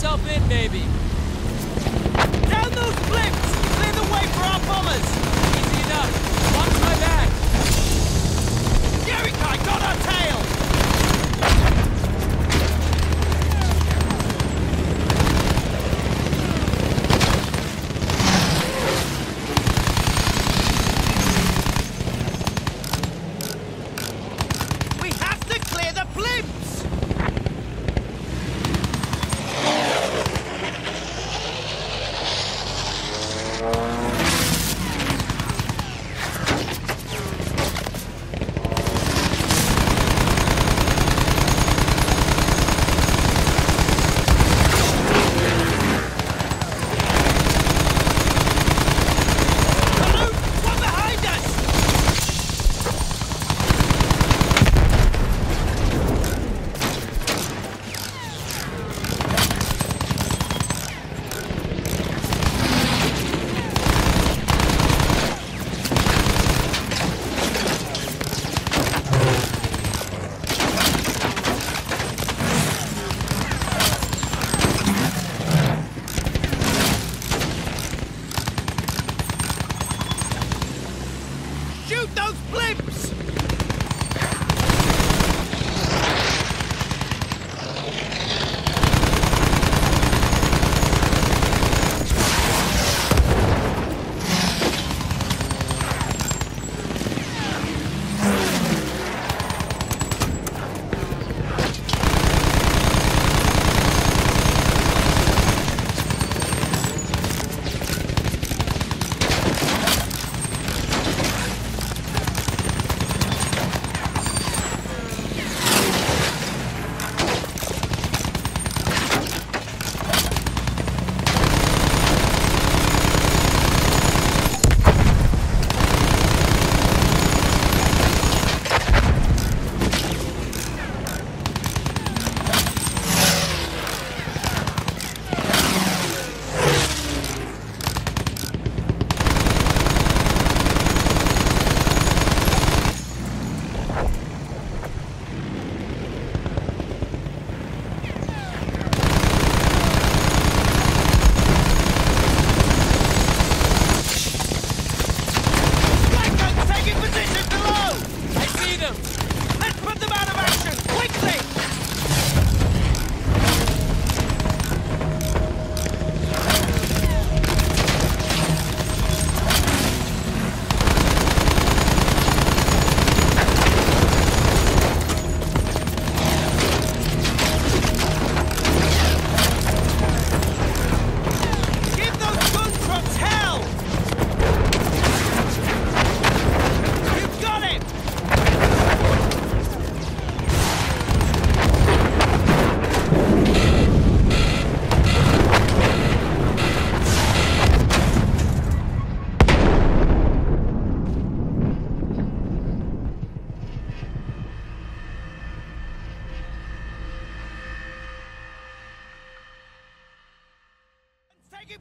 yourself in, maybe. Down those cliffs! Clear the way for our bombers! Easy enough. Watch my back! Jericho got our tail!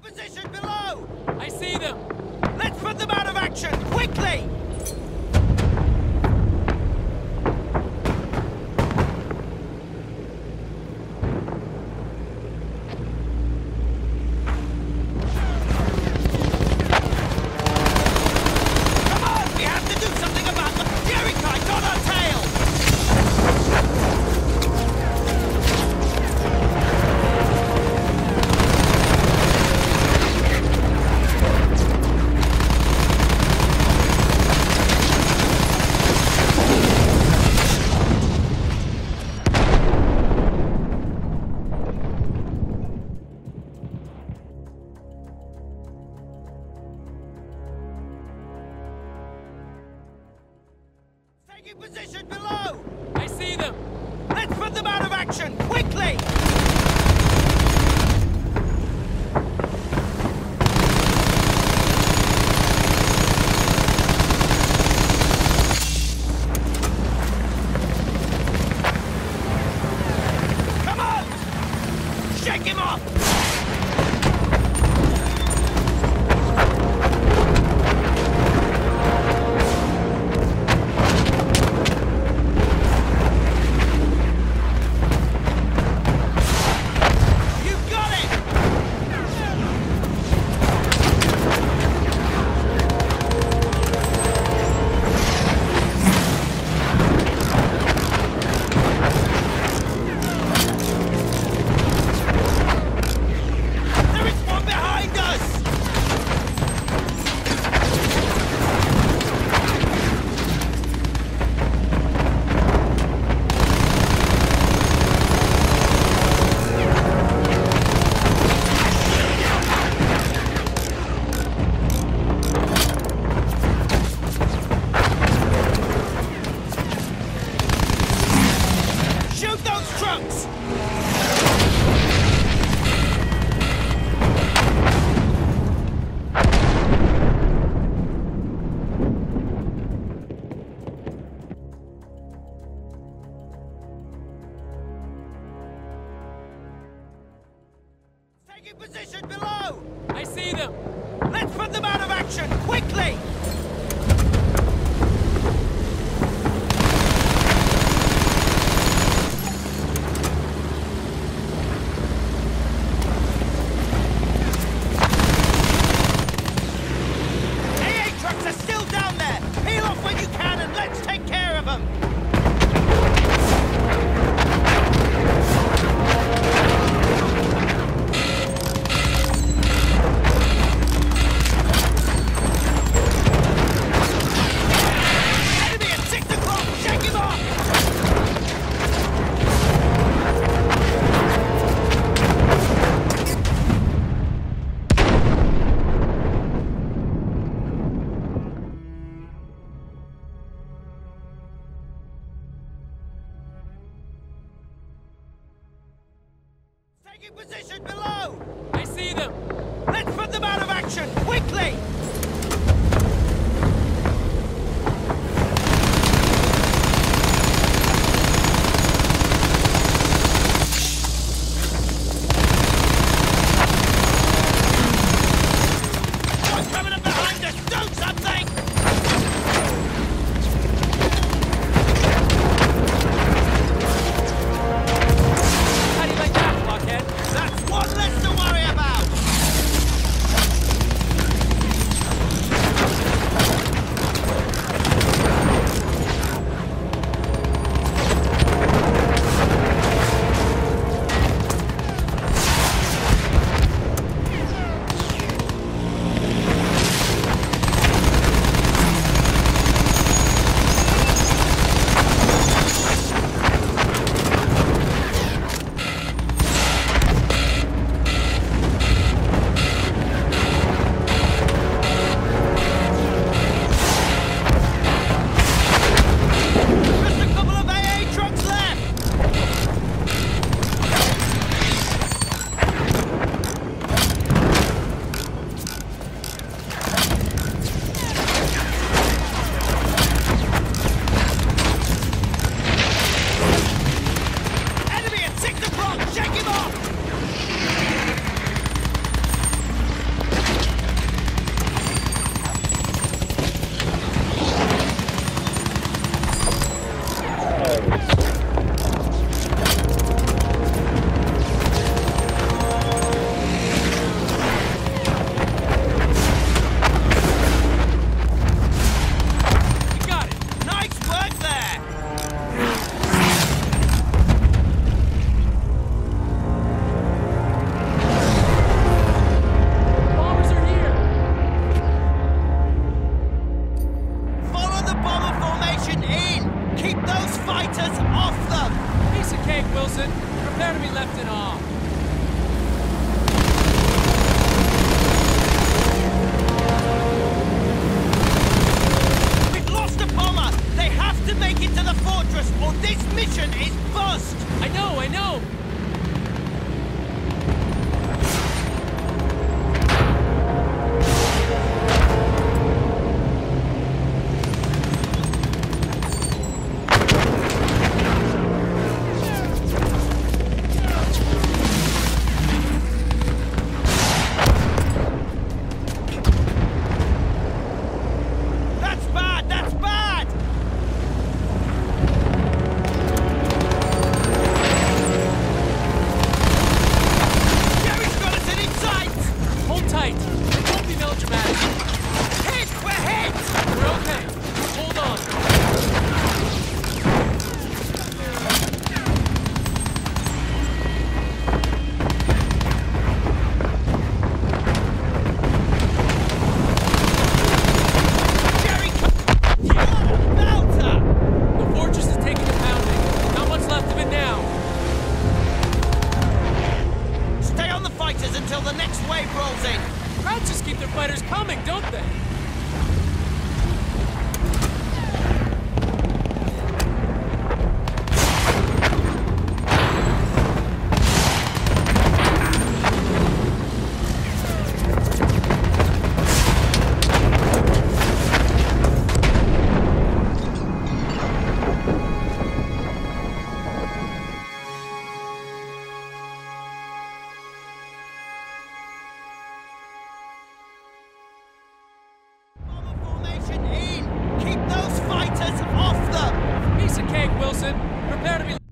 Position below! I see them! Let's put them out of action, quickly! Position below! I see them! Let's put them out of action, quickly! Come on! Shake him off! You got it! Taking position below! I see them! Let's put them out of action, quickly! Taking position below! I see them! Let's put them out of action, quickly! Wilson, prepare to be...